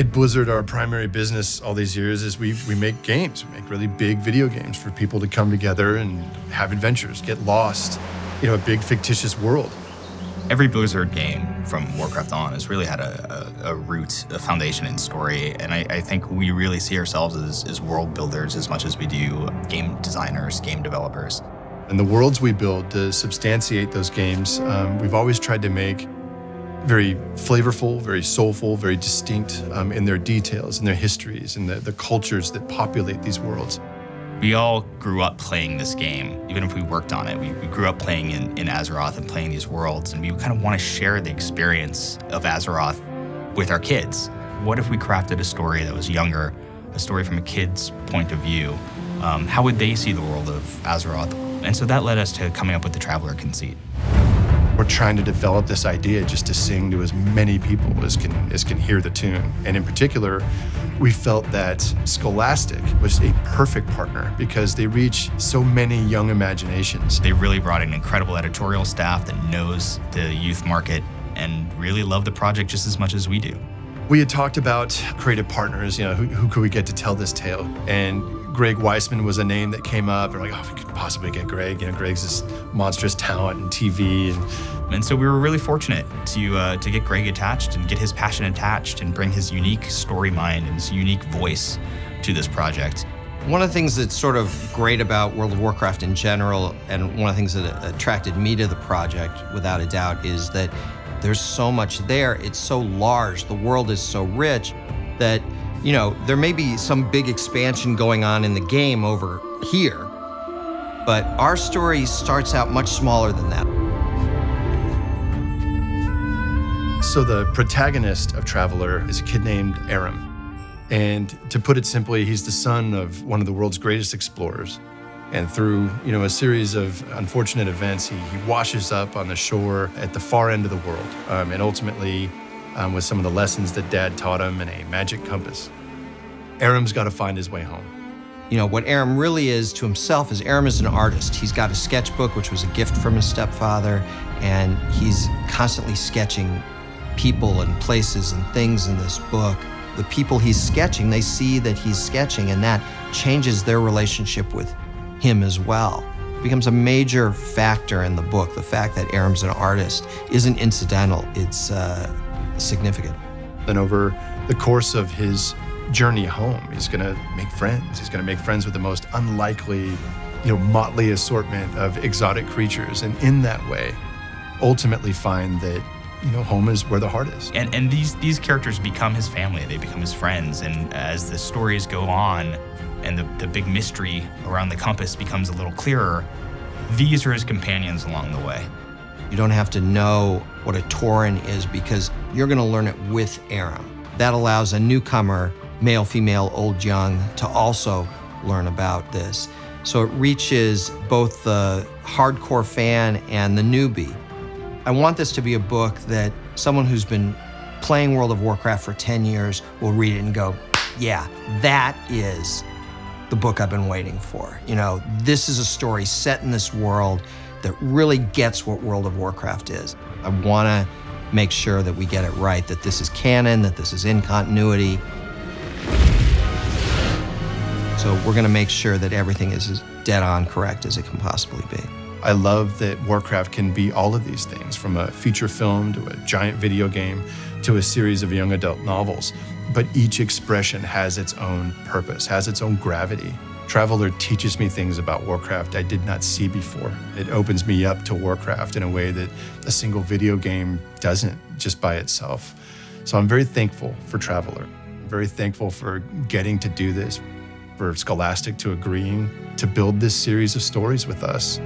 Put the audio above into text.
at Blizzard, our primary business all these years is we make games. We make really big video games for people to come together and have adventures, get lost, you know, a big fictitious world. Every Blizzard game from Warcraft on has really had a root, a foundation in story, and I think we really see ourselves as world builders as much as we do game designers, game developers. And the worlds we build to substantiate those games, we've always tried to make very flavorful, very soulful, very distinct in their details, in their histories, in the cultures that populate these worlds. We all grew up playing this game, even if we worked on it. We grew up playing in Azeroth and playing these worlds, and we kind of want to share the experience of Azeroth with our kids. What if we crafted a story that was younger, a story from a kid's point of view? How would they see the world of Azeroth? And so that led us to coming up with the Traveler conceit. We're trying to develop this idea just to sing to as many people as can hear the tune. And in particular, we felt that Scholastic was a perfect partner because they reach so many young imaginations. They really brought in an incredible editorial staff that knows the youth market and really love the project just as much as we do. We had talked about creative partners, you know, who could we get to tell this tale? And Greg Weisman was a name that came up. We're like, oh, we could possibly get Greg. You know, Greg's this monstrous talent in TV. And so we were really fortunate to get Greg attached and get his passion attached and bring his unique story mind and his unique voice to this project. One of the things that's sort of great about World of Warcraft in general, and one of the things that attracted me to the project, without a doubt, is that there's so much there. It's so large. The world is so rich that, you know, there may be some big expansion going on in the game over here, but our story starts out much smaller than that. So the protagonist of Traveler is a kid named Aram. And to put it simply, he's the son of one of the world's greatest explorers. And through, you know, a series of unfortunate events, he washes up on the shore at the far end of the world, and ultimately, with some of the lessons that Dad taught him and a magic compass. Aram's got to find his way home. You know, what Aram really is to himself is Aram is an artist. He's got a sketchbook, which was a gift from his stepfather, and he's constantly sketching people and places and things in this book. The people he's sketching, they see that he's sketching, and that changes their relationship with him as well. It becomes a major factor in the book. The fact that Aram's an artist isn't incidental. It's significant. Then over the course of his journey home, he's going to make friends. He's going to make friends with the most unlikely, you know, motley assortment of exotic creatures. And in that way, ultimately find that, you know, home is where the heart is. And these characters become his family. They become his friends. And as the stories go on and the big mystery around the compass becomes a little clearer, these are his companions along the way. You don't have to know what a Tauren is because you're going to learn it with Aram. That allows a newcomer, male, female, old, young, to also learn about this. So it reaches both the hardcore fan and the newbie. I want this to be a book that someone who's been playing World of Warcraft for 10 years will read it and go, yeah, that is the book I've been waiting for. You know, this is a story set in this world that really gets what World of Warcraft is. I want to make sure that we get it right, that this is canon, that this is in continuity. So we're going to make sure that everything is as dead on correct as it can possibly be. I love that Warcraft can be all of these things, from a feature film to a giant video game to a series of young adult novels. But each expression has its own purpose, has its own gravity. Traveler teaches me things about Warcraft I did not see before. It opens me up to Warcraft in a way that a single video game doesn't just by itself. So I'm very thankful for Traveler. I'm very thankful for getting to do this, for Scholastic to agreeing to build this series of stories with us.